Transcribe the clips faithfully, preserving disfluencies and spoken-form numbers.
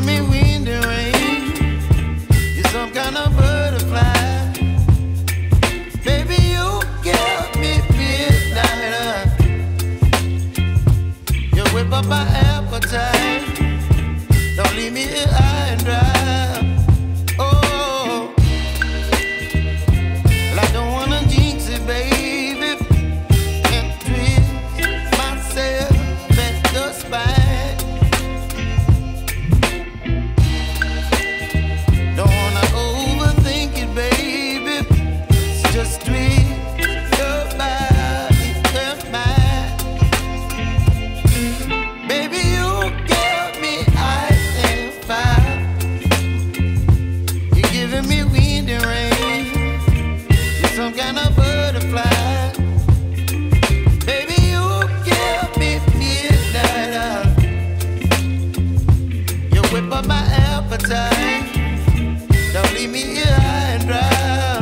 give me wind and rain. You're some kind of butterfly. Baby, you give me midnight. You whip up my appetite. Don't leave me here high and dry. Don't leave me here high and dry.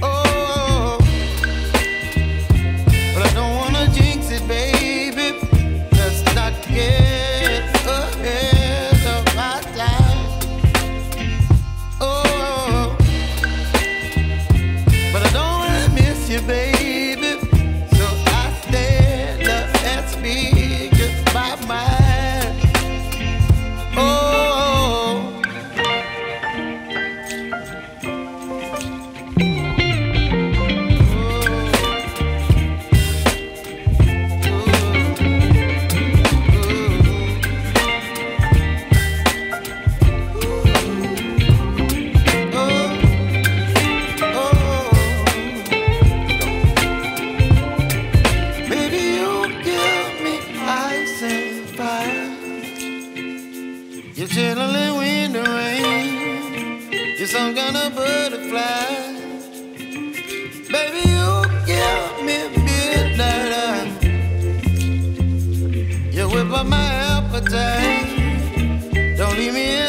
Oh, but I don't wanna jinx it, baby. Let's not get ahead of my time. Oh, but I don't wanna miss you, baby. So I stand up and speak just my mind. You're chilling when the rain. You're some kind of butterfly. Baby, you give me midnight. You whip up my appetite. Don't leave me